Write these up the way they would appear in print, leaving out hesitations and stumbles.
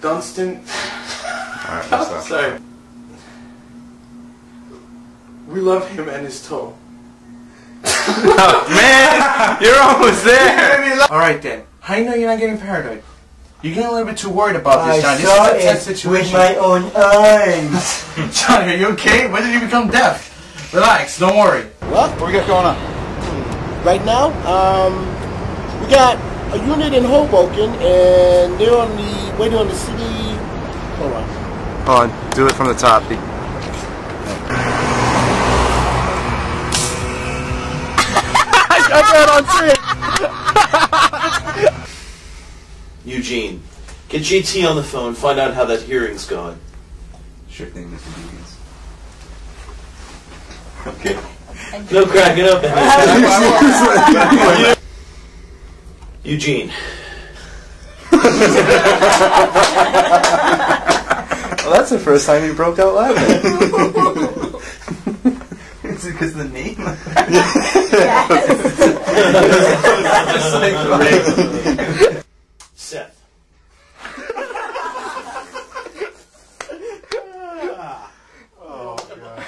Dunstan. Alright, I'm sorry. We love him and his toe. Oh, man, you're almost there. Alright then, how do you know you're not getting paranoid? You're getting a little bit too worried about this, John. This is a tense situation. With my own eyes. John, are you okay? When did you become deaf? Relax, don't worry. Well, what we got going on? Right now, we got a unit in Hoboken, and they're on the way down the city. Hold on. Hold on, do it from the top. I got on trick! Eugene, get JT on the phone, find out how that hearing's going. Sure thing, Mr. Deakins. Okay. No cracking up, man. Eugene. Well, that's the first time you broke out laughing. Is it because of the name? Yes. Seth. Oh, God.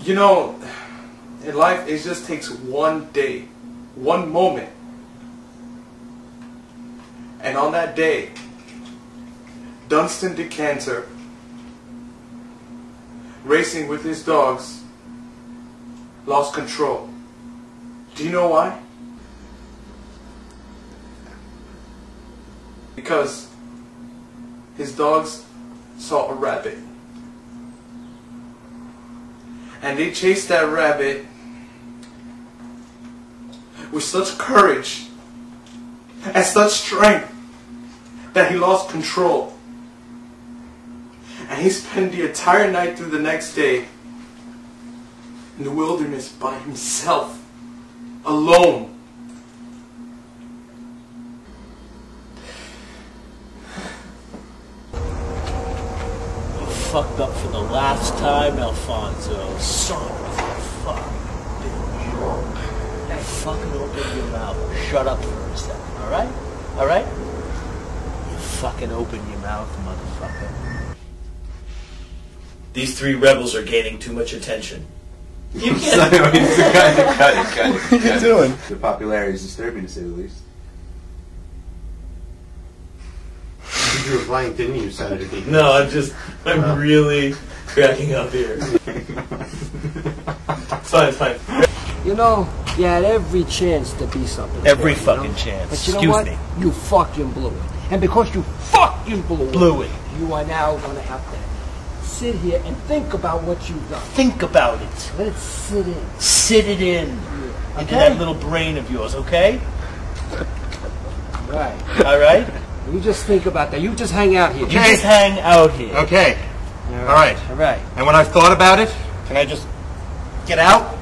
You know, in life, it just takes one day, one moment. And on that day, Dunstan Decanter, racing with his dogs, lost control. Do you know why? Because his dogs saw a rabbit. And they chased that rabbit with such courage and such strength that he lost control. And he spent the entire night through the next day in the wilderness by himself, alone. You fucked up for the last time, Alfonso. Son of a fuck. Hey, fucking open your mouth. Shut up for a second, alright? Alright? You fucking open your mouth, motherfucker. These three rebels are gaining too much attention. You can't. What are you doing? The popularity is disturbing, to say the least. You were blank, didn't you, Senator Deakins? No, I'm really cracking up here. Fine, fine. You know, you had every chance to be something. Every fucking chance. But you know what? You fucking blew it. And because you fucking blew it, you are now going to have to sit here and think about what you've done. Think about it. Let it sit in. Sit it in. Yeah. Okay? Into that little brain of yours, okay? Right. Alright? You just think about that. You just hang out here. You just hang out here. Okay. Alright. Alright. And when I've thought about it, can I just get out?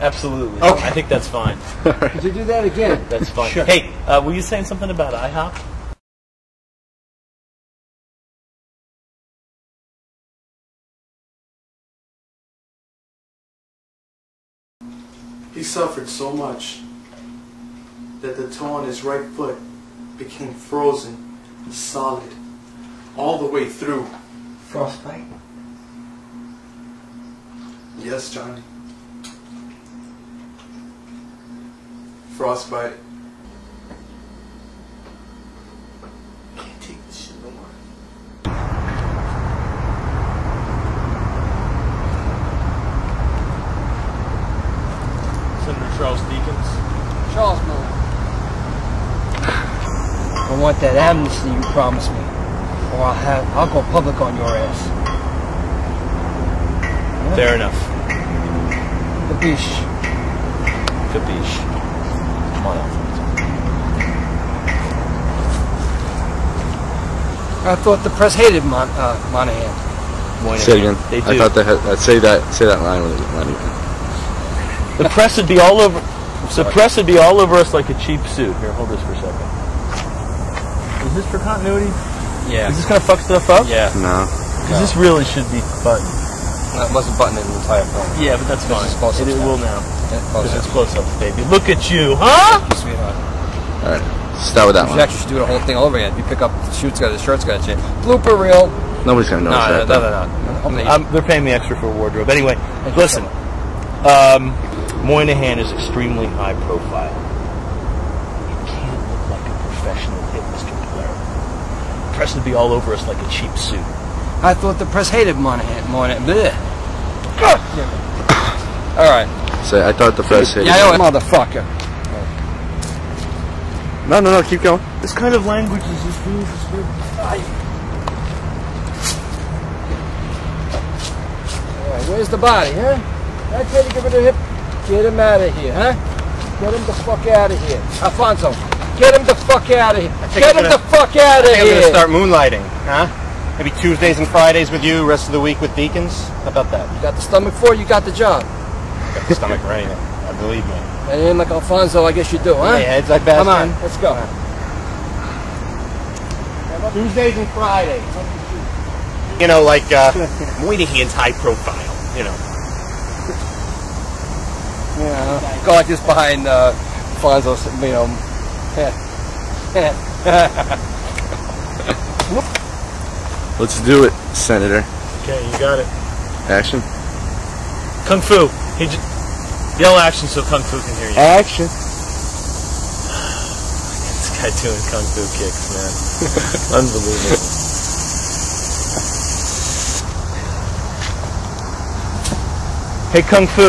Absolutely. Okay. I think that's fine. Could you do that again? That's fine. Sure. Hey, were you saying something about IHOP? He suffered so much that the toe on his right foot became frozen and solid all the way through. Frostbite? Yes, Johnny. Frostbite. I can't take this shit no more. Charles Deakins. Charles Miller. I want that amnesty you promised me, or I'll go public on your ass. Yeah. Fair enough. Capiche. Capiche. Come on, Alfonso. I thought the press hated Moynihan. Say it again. They do. I thought they had. Say that line with Moynihan. The press would be all over. The press would be all over us like a cheap suit. Here, hold this for a second. Is this for continuity? Yeah. Is this gonna fuck stuff up? Yeah. No. Because this really should be buttoned. No, it wasn't buttoned in the entire film. Yeah, but that's fine. It will now. Because it's close-ups, baby. Look at you, huh? Sweetheart. All right. start with that one. You actually should do the whole thing all over again. If you pick up the shoots, got the shirts, got to change. Blooper reel. Nobody's gonna notice that. No. They're paying me extra for a wardrobe. Anyway, listen. Moynihan is extremely high profile. You can't look like a professional hit, Mr. Blair. The press would be all over us like a cheap suit. I thought the press hated Moynihan. Yeah. All right. So I thought the press hated. Yeah, motherfucker. No, no, no. Keep going. This kind of language is just really disturbing. Where's the body, huh? I tell you, give it a hip. Get him out of here, huh? Get him the fuck out of here. Alfonso, get him the fuck out of here. Get him the fuck out of here. I'm going to start moonlighting, huh? Maybe Tuesdays and Fridays with you, rest of the week with Deakins. How about that? You got the stomach for it, you got the job. You got the stomach right, I believe me. And then like Alfonso, I guess you do, huh? Yeah, it's like bad. Come on, let's go. Tuesdays and Fridays. You know, like, Moynihan's high profile, you know. Yeah, go like this behind, Fonzo's, you know. Let's do it, Senator. Okay, you got it. Action. Kung Fu. He yell action so Kung Fu can hear you. Action. This guy doing Kung Fu kicks, man. Unbelievable. Hey, Kung Fu.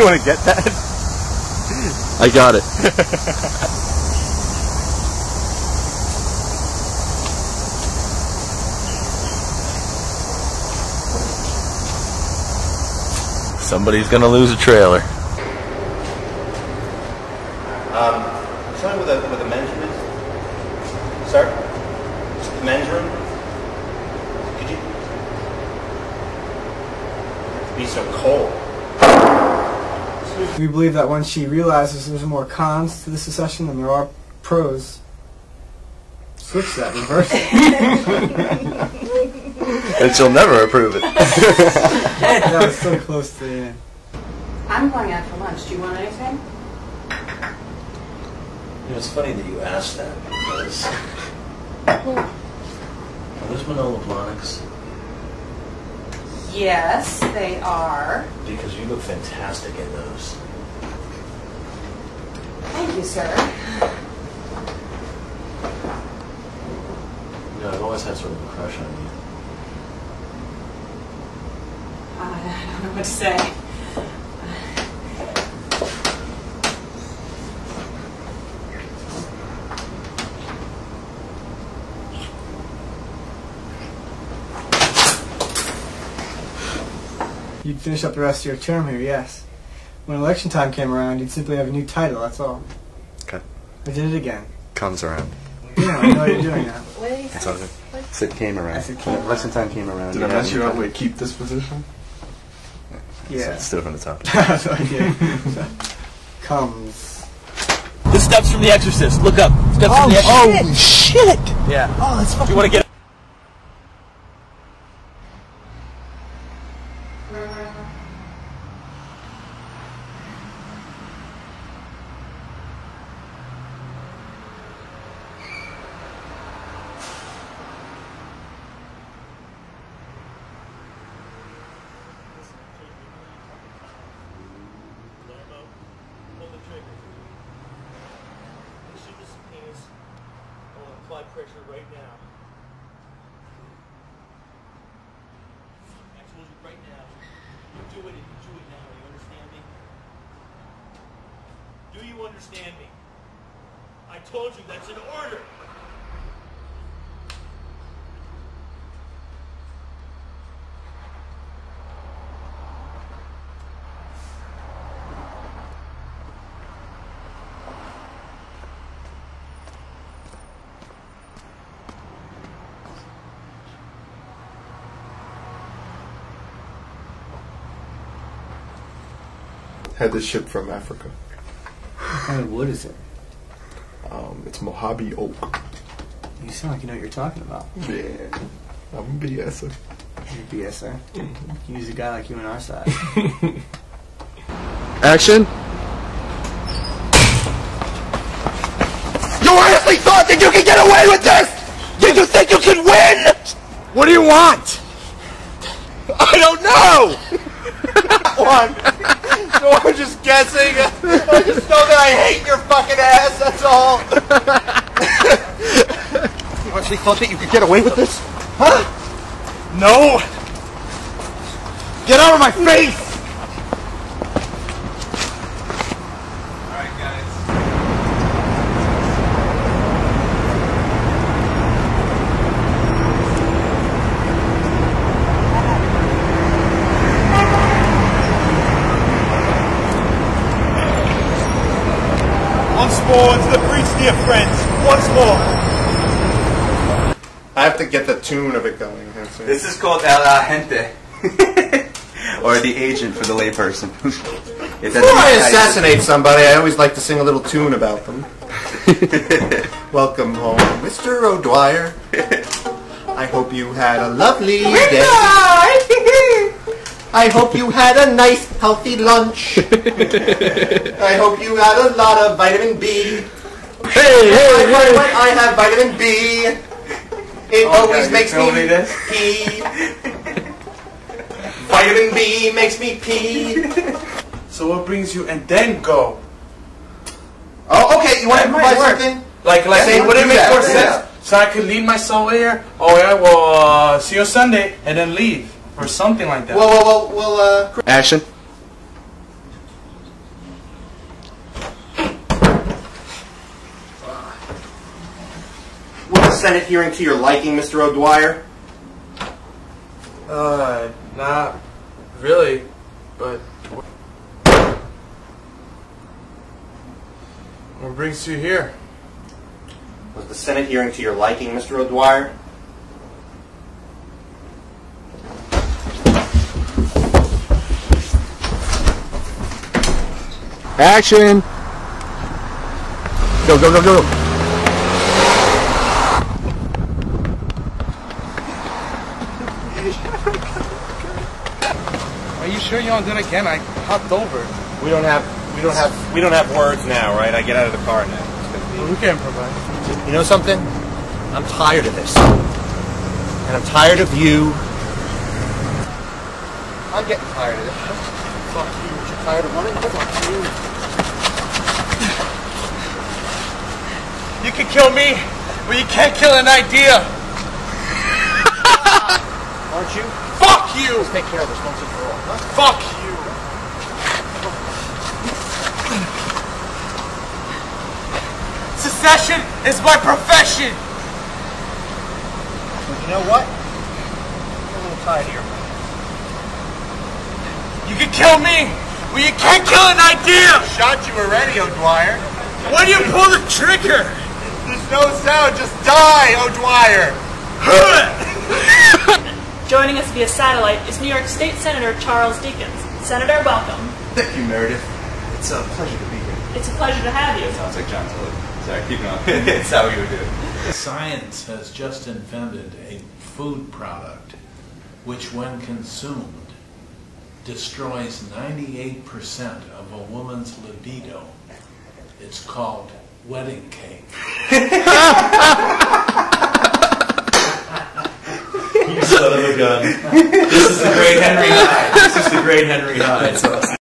You want to get that? I got it. Somebody's going to lose a trailer. Something with a men's room. Sir? The men's room? Be so cold. We believe that when she realizes there's more cons to the secession than there are pros, switch that, reverse it. And she'll never approve it. That was so close to the end. I'm going out for lunch. Do you want anything? You know, it's funny that you asked that because. Are those Manolo Blahniks? Yes, they are. Because you look fantastic in those. Thank you, sir. You know, I've always had sort of a crush on you. I don't know what to say. You'd finish up the rest of your term here, yes. When election time came around, you'd simply have a new title, that's all. Okay. I did it again. Comes around. Yeah, I know what you're doing now. It's all good. So it came around. Election time came around. Did I mess you up? Wait, keep this position? Yeah. So it's still from the top. So, yeah. Comes. The steps from The Exorcist. Look up. Steps from The Exorcist. Oh, shit! Yeah. Oh, that's fucking... You want to get... Had this ship from Africa. What kind of wood is it? It's Mojave Oak. You sound like you know what you're talking about. Yeah. I'm a BSer. You're a BSer? Mm-hmm. You use a guy like you on our side. Action! honestly thought that you could get away with this? Did you think you could win? What do you want? I don't know! One. So I'm just guessing. I just know that I hate your fucking ass, that's all. You honestly thought that you could get away with this? Huh? No! Get out of my face! Once the breach, dear friends. Once more. I have to get the tune of it going. This is called El Agente, or the agent for the layperson. Before I assassinate somebody, I always like to sing a little tune about them. Welcome home, Mr. O'Dwyer. I hope you had a lovely day. I hope you had a nice, healthy lunch. I hope you had a lot of vitamin B. Hey, I have vitamin B. It always makes me pee. Vitamin B makes me pee. So what brings you and then go? Oh, okay, you want to provide something? Like say, would it make more sense? So I could leave my soul here? Oh yeah, well, see you Sunday, and then leave. Or something like that. Well, action. Was the Senate hearing to your liking, Mr. O'Dwyer? Not really, but... What brings you here? Was the Senate hearing to your liking, Mr. O'Dwyer? Action! Go, go, go, go! Are you sure you don't do it again? I hopped over. We don't have words now, right? I get out of the car now. Well, we can improvise. You know something? I'm tired of this, and I'm tired of you. I'm getting tired of this. Fuck you. You're tired of running? Fuck you. You can kill me, but you can't kill an idea. Aren't you? Fuck you! Let's take care of this once and for all. Huh? Fuck you! Secession is my profession. But you know what? I'm a little tired here. You can kill me, but you can't kill an idea. I shot you already, O'Dwyer. Why do you pull the trigger? There's no sound, just die, O'Dwyer! Joining us via satellite is New York State Senator Charles Deakins. Senator, welcome. Thank you, Meredith. It's a pleasure to be here. It's a pleasure to have you. It sounds like John Tully. Sorry, keep going. It's how you would do it. Science has just invented a food product which, when consumed, destroys 98% of a woman's libido. It's called wedding cake. You son of a gun. This is the great Henry Hyde. This is the great Henry Hyde.